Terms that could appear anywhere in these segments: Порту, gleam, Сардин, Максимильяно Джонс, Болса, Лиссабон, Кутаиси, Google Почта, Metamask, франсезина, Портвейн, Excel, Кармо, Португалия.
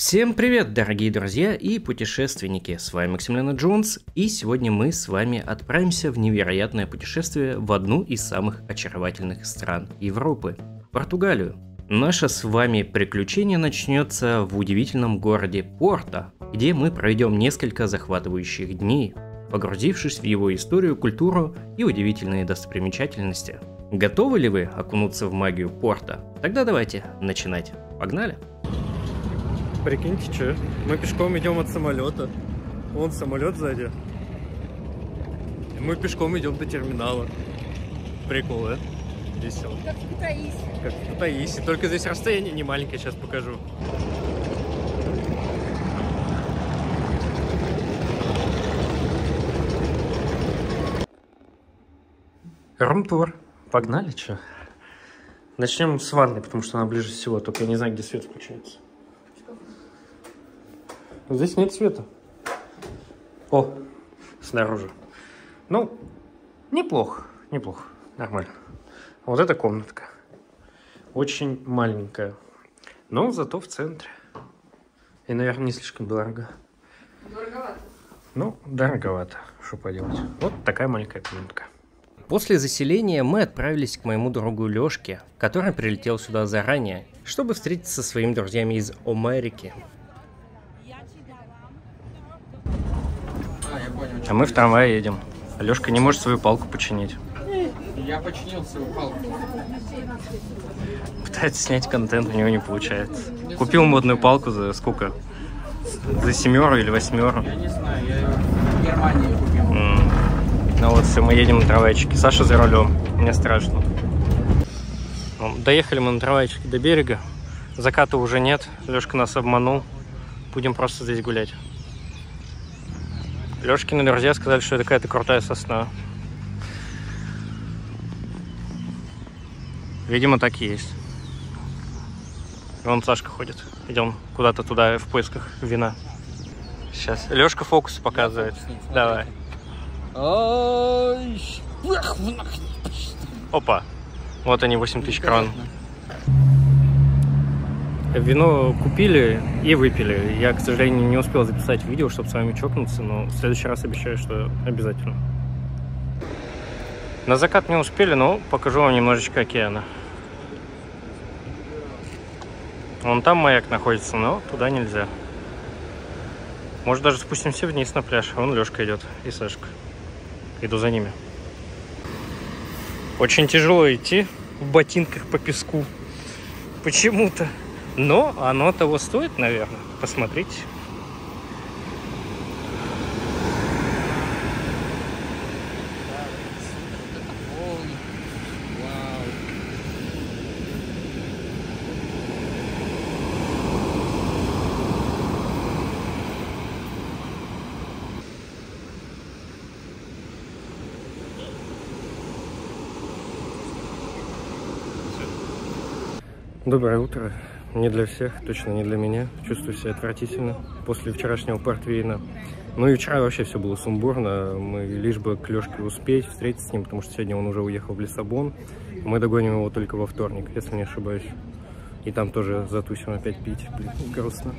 Всем привет, дорогие друзья и путешественники, с вами Максимильяно Джонс, и сегодня мы с вами отправимся в невероятное путешествие в одну из самых очаровательных стран Европы – Португалию. Наше с вами приключение начнется в удивительном городе Порту, где мы проведем несколько захватывающих дней, погрузившись в его историю, культуру и удивительные достопримечательности. Готовы ли вы окунуться в магию Порту? Тогда давайте начинать. Погнали! Прикиньте, че? Мы пешком идем от самолета. Вон самолет сзади. И мы пешком идем до терминала. Прикол, да? Весело. Как в Кутаиси. Как в Кутаиси. Только здесь расстояние не маленькое, сейчас покажу. Рум-тур. Погнали, че? Начнем с ванны, потому что она ближе всего. Только я не знаю, где свет включается. Здесь нет света. О, снаружи. Ну, неплохо, неплохо, нормально. Вот эта комнатка. Очень маленькая, но зато в центре. И, наверное, не слишком дорого. Дороговато. Ну, дороговато, что поделать. Вот такая маленькая комнатка. После заселения мы отправились к моему другу Лёшке, который прилетел сюда заранее, чтобы встретиться со своими друзьями из Америки. А мы в трамвае едем. Алёшка не может свою палку починить. Я починил свою палку. Пытается снять контент, у него не получается. Купил модную палку за сколько? За 7 или 8? Я не знаю, я ее в Германии купил. Ну вот все, мы едем на трамвайчике. Саша за рулем, мне страшно. Доехали мы на трамвайчике до берега. Заката уже нет, Лёшка нас обманул. Будем просто здесь гулять. Лёшкины друзья сказали, что это какая-то крутая сосна. Видимо, так и есть. Вон Сашка ходит. Идем куда-то туда в поисках вина. Сейчас. Лёшка фокус показывает. Давай. Опа. Вот они, 8000 крон. Вино купили и выпили. Я, к сожалению, не успел записать видео, чтобы с вами чокнуться, но в следующий раз обещаю, что обязательно. На закат не успели, но покажу вам немножечко океана. Вон там маяк находится, но туда нельзя. Может, даже спустимся вниз на пляж. Вон Лёшка идет и Сашка. Иду за ними. Очень тяжело идти в ботинках по песку. Почему-то. Но оно того стоит, наверное. Посмотрите. Доброе утро. Не для всех, точно не для меня. Чувствую себя отвратительно после вчерашнего портвейна. Ну и вчера вообще все было сумбурно. Мы лишь бы к Лёшке успеть встретиться с ним, потому что сегодня он уже уехал в Лиссабон. Мы догоним его только во вторник, если не ошибаюсь. И там тоже затусим опять пить. Блин, грустно.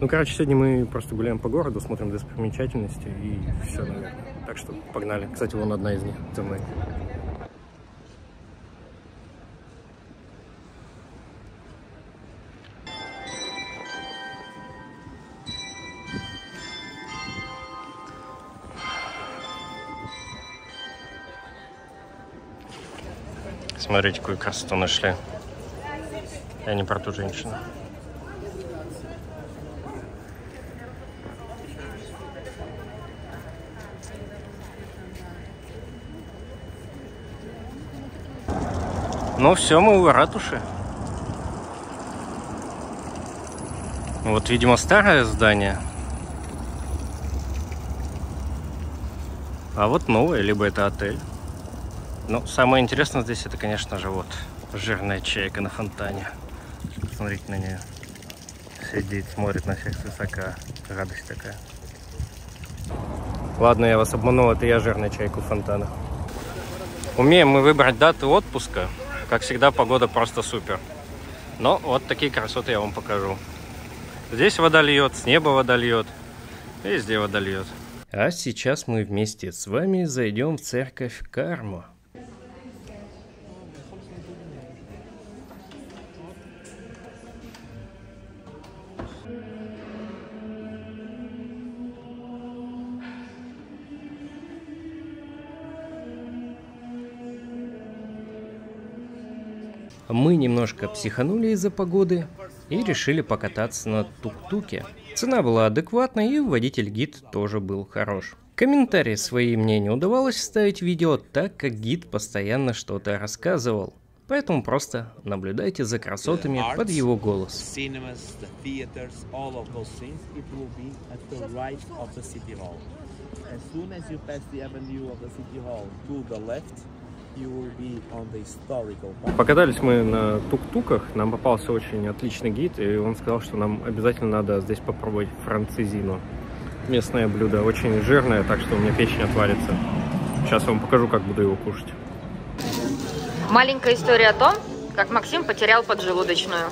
Ну, короче, сегодня мы просто гуляем по городу, смотрим достопримечательности и все, наверное. Так что погнали. Кстати, вон одна из них за мной. Смотрите, какую красоту нашли. Я не про ту женщину. Ну все, мы у ратуши. Вот, видимо, старое здание. А вот новое, либо это отель. Ну, самое интересное здесь, это, конечно же, вот жирная чайка на фонтане. Смотрите на нее. Сидит, смотрит на всех свысока. Радость такая. Ладно, я вас обманул, это я жирная чайка у фонтана. Умеем мы выбрать даты отпуска. Как всегда, погода просто супер. Но вот такие красоты я вам покажу. Здесь вода льет, с неба вода льет, везде вода льет. А сейчас мы вместе с вами зайдем в церковь Кармо. Мы немножко психанули из-за погоды и решили покататься на тук-туке. Цена была адекватна, и водитель-гид тоже был хорош. Комментарии свои мне не удавалось вставить в видео, так как гид постоянно что-то рассказывал. Поэтому просто наблюдайте за красотами под его голос. Покатались мы на тук-туках, нам попался очень отличный гид, и он сказал, что нам обязательно надо здесь попробовать франсезину. Местное блюдо, очень жирное, так что у меня печень отвалится. Сейчас я вам покажу, как буду его кушать. Маленькая история о том, как Максим потерял поджелудочную.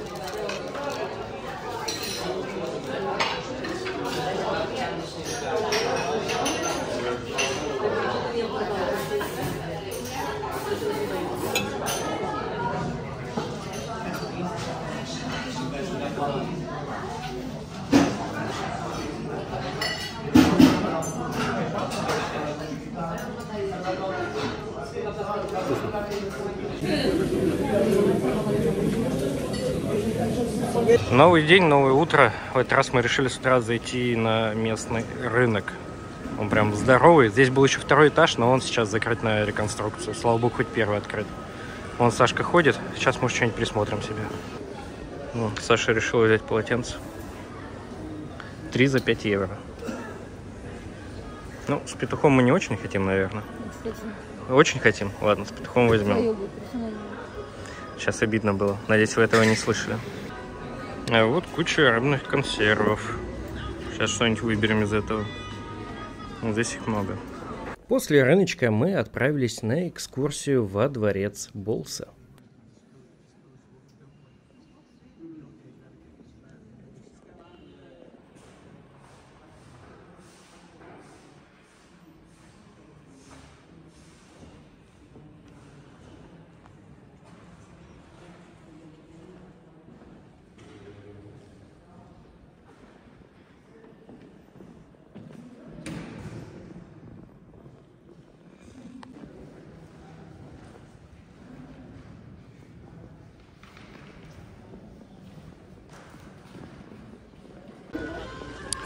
Новый день, новое утро. В этот раз мы решили с утра зайти на местный рынок. Он прям здоровый. Здесь был еще второй этаж, но он сейчас закрыт на реконструкцию. Слава богу, хоть первый открыт. Вон Сашка ходит. Сейчас мы что-нибудь присмотрим себе. Ну, Саша решила взять полотенце. 3 за 5 евро. Ну, с петухом мы не очень хотим, наверное. Очень хотим. Ладно, с петухом возьмем. Сейчас обидно было. Надеюсь, вы этого не слышали. А вот куча рыбных консервов. Сейчас что-нибудь выберем из этого. Здесь их много. После рыночка мы отправились на экскурсию во дворец Болса.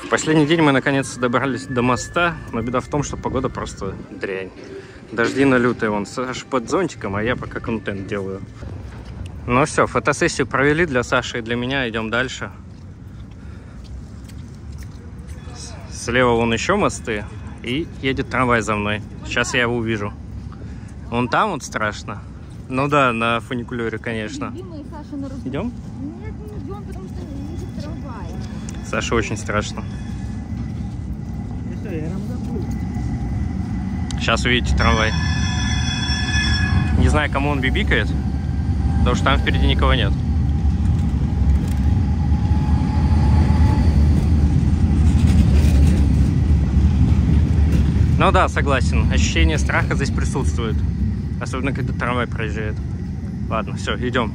Последний день мы наконец добрались до моста, но беда в том, что погода просто дрянь. Дожди на лютые, вон Саша под зонтиком, а я пока контент делаю. Ну все, фотосессию провели для Саши и для меня, идем дальше. Слева вон еще мосты, и едет трамвай за мной. Сейчас я его увижу. Вон там вот страшно. Ну да, на фуникулере, конечно. Идем? Саше очень страшно. Сейчас увидите трамвай. Не знаю, кому он бибикает, потому что там впереди никого нет. Ну да, согласен. Ощущение страха здесь присутствует. Особенно, когда трамвай проезжает. Ладно, все, идем.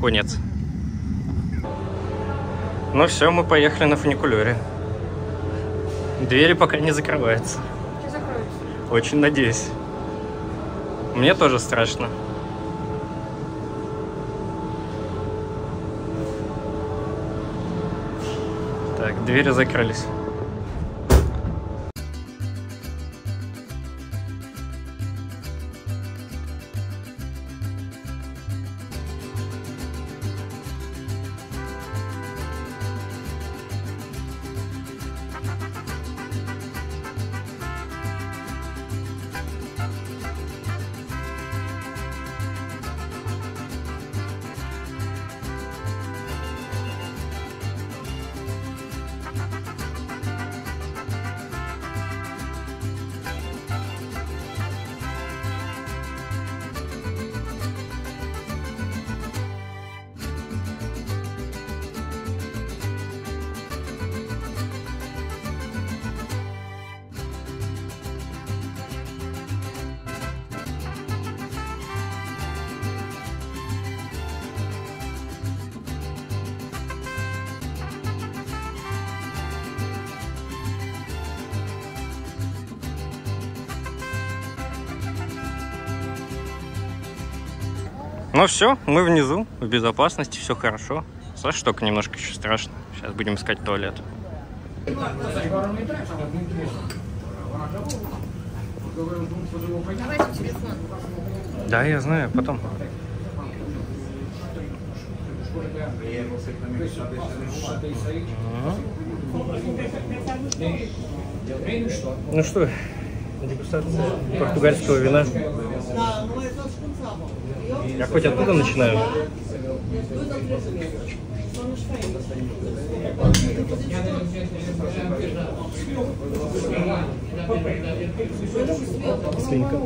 Конец. Ну все, мы поехали на фуникулере. Двери пока не закрываются. Ты закроешься? Очень надеюсь. Мне тоже страшно. Так, двери закрылись. Ну все, мы внизу, в безопасности, все хорошо. Знаешь, только немножко еще страшно. Сейчас будем искать туалет. Да, я знаю, потом. Ну что, дегустация португальского вина. Я хоть оттуда начинаю. Слинка.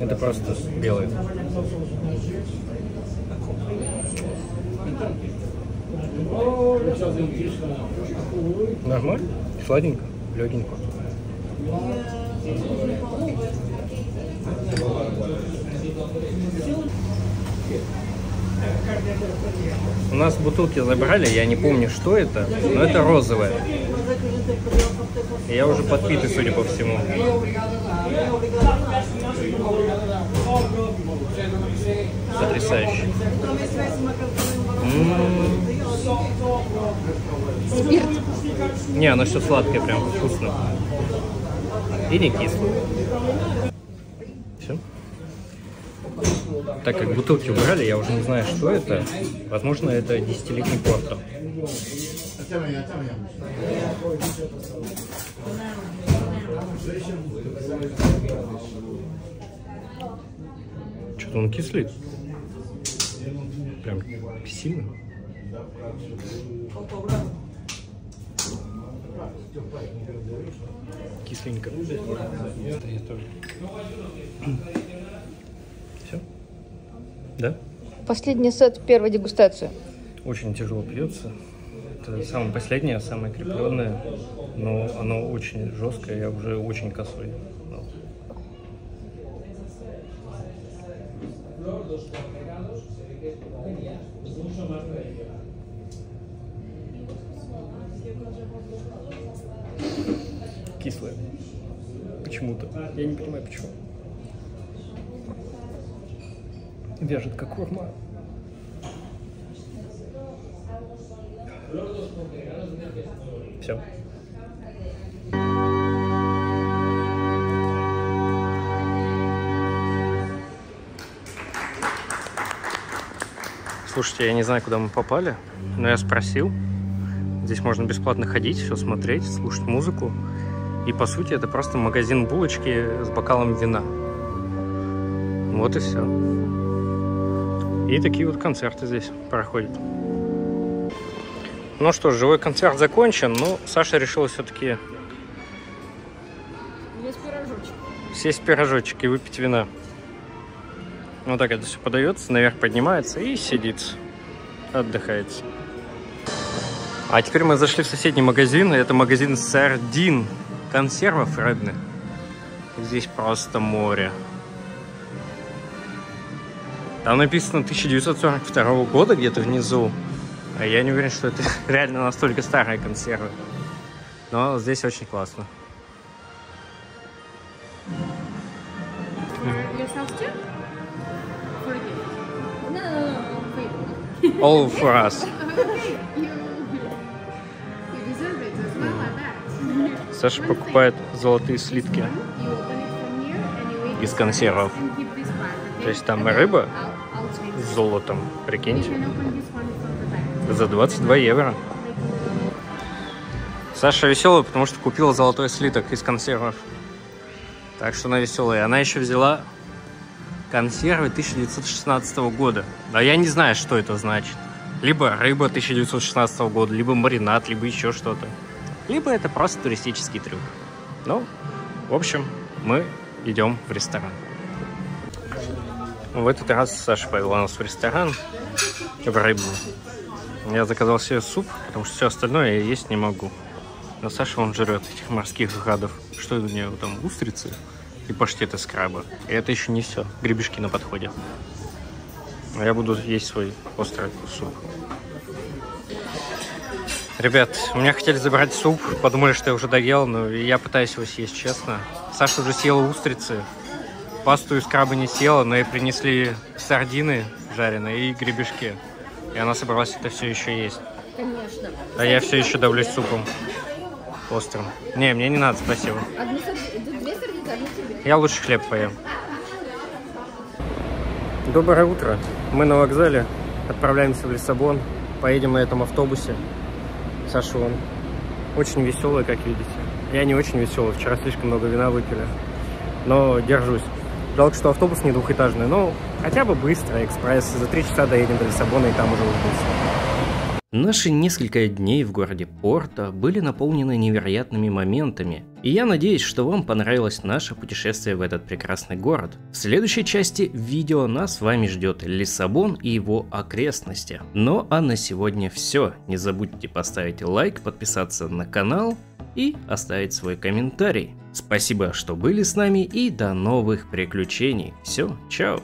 Это просто белый. Нормально? Сладенько, легенько. У нас бутылки забрали, я не помню, что это, но это розовое. Я уже подпитый, судя по всему. Потрясающе. Спирт. Не, оно все сладкое, прям вкусно. И не кислое. Все. Так как бутылки убрали, я уже не знаю, что это. Возможно, это 10-летний порту. Что-то он кислит. Прям сильно. Кисленько. Все? Да? Последний сет, первая дегустация. Очень тяжело пьется. Это самое последнее, самое крепленное. Но оно очень жесткое, я уже очень косой. Кислое. Почему-то. Я не понимаю, почему. Вяжет, как корма. Все. Слушайте, я не знаю, куда мы попали, но я спросил. Здесь можно бесплатно ходить, все смотреть, слушать музыку. И, по сути, это просто магазин булочки с бокалом вина. Вот и все. И такие вот концерты здесь проходят. Ну что ж, живой концерт закончен, но Саша решила все-таки сесть в пирожочек и выпить вина. Вот так это все подается, наверх поднимается и сидит, отдыхается. А теперь мы зашли в соседний магазин, и это магазин «Сардин». Консервов рыбных. Здесь просто море. Там написано 1942 года где-то внизу. А я не уверен, что это реально настолько старые консервы. Но здесь очень классно. All for us. Саша покупает золотые слитки из консервов. То есть там рыба с золотом, прикиньте, за 22 евро. Саша веселая, потому что купила золотой слиток из консервов. Так что она веселая. Она еще взяла консервы 1916 года. А я не знаю, что это значит. Либо рыба 1916 года, либо маринад, либо еще что-то. Либо это просто туристический трюк. Ну, в общем, мы идем в ресторан. В этот раз Саша повела нас в ресторан, в рыбу. Я заказал себе суп, потому что все остальное я есть не могу. Но Саша он жрет этих морских гадов. Что у нее там, устрицы и паштет из краба. И это еще не все, гребешки на подходе. Я буду есть свой острый суп. Ребят, у меня хотели забрать суп, подумали, что я уже доел, но я пытаюсь его съесть, честно. Саша уже съела устрицы, пасту из краба не съела, но ей принесли сардины жареные и гребешки. И она собралась это все еще есть. Конечно. А я все еще давлюсь супом острым. Не, мне не надо, спасибо. Две сардины, одну тебе. Я лучше хлеб поем. Доброе утро. Мы на вокзале, отправляемся в Лиссабон, поедем на этом автобусе. Саша, он очень веселый, как видите. Я не очень веселый, вчера слишком много вина выпили, но держусь. Жалко, что автобус не двухэтажный, но хотя бы быстро, экспресс. За 3 часа доедем до Лиссабона и там уже увидимся. Наши несколько дней в городе Порту были наполнены невероятными моментами. И я надеюсь, что вам понравилось наше путешествие в этот прекрасный город. В следующей части видео нас с вами ждет Лиссабон и его окрестности. Ну а на сегодня все. Не забудьте поставить лайк, подписаться на канал и оставить свой комментарий. Спасибо, что были с нами, и до новых приключений. Все, чао.